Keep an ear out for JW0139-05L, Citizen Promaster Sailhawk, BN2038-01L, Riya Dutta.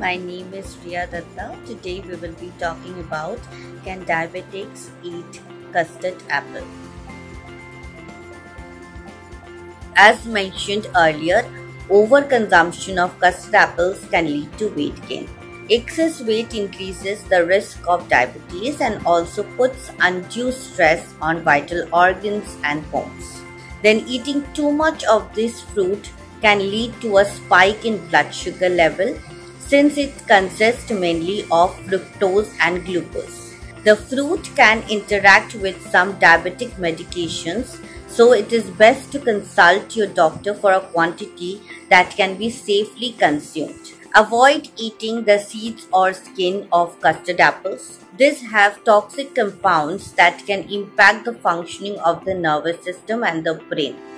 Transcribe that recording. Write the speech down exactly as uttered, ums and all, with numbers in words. My name is Riya Dutta. Today we will be talking about can diabetics eat custard apple? As mentioned earlier, overconsumption of custard apples can lead to weight gain. Excess weight increases the risk of diabetes and also puts undue stress on vital organs and bones. Then eating too much of this fruit can lead to a spike in blood sugar level, since it consists mainly of fructose and glucose. The fruit can interact with some diabetic medications, so it is best to consult your doctor for a quantity that can be safely consumed. Avoid eating the seeds or skin of custard apples. These have toxic compounds that can impact the functioning of the nervous system and the brain.